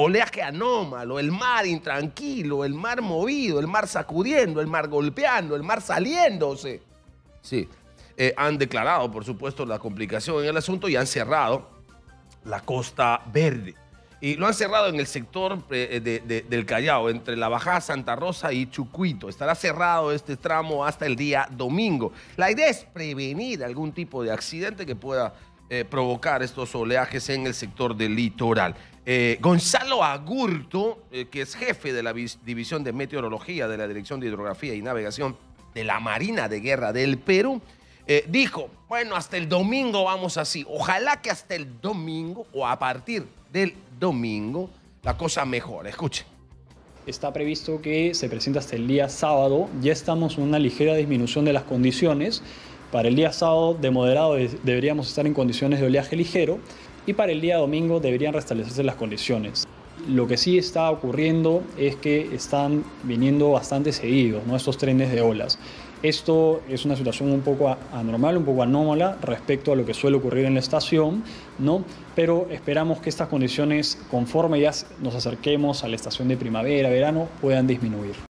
oleaje anómalo, el mar intranquilo, el mar movido, el mar sacudiendo, el mar golpeando, el mar saliéndose. Sí, han declarado, por supuesto, la complicación en el asunto y han cerrado la Costa Verde. Y lo han cerrado en el sector del Callao, entre la bajada Santa Rosa y Chucuito. Estará cerrado este tramo hasta el día domingo. La idea es prevenir algún tipo de accidente que pueda provocar estos oleajes en el sector del litoral. Gonzalo Agurto, que es jefe de la División de Meteorología de la Dirección de Hidrografía y Navegación de la Marina de Guerra del Perú, dijo, bueno, hasta el domingo vamos así. Ojalá que hasta el domingo o a partir del domingo la cosa mejore. Escuchen. Está previsto que se presente hasta el día sábado. Ya estamos en una ligera disminución de las condiciones. Para el día sábado de moderado deberíamos estar en condiciones de oleaje ligero y para el día domingo deberían restablecerse las condiciones. Lo que sí está ocurriendo es que están viniendo bastante seguidos, ¿no?, estos trenes de olas. Esto es una situación un poco anormal, un poco anómala respecto a lo que suele ocurrir en la estación, ¿no? Pero esperamos que estas condiciones, conforme ya nos acerquemos a la estación de primavera, verano, puedan disminuir.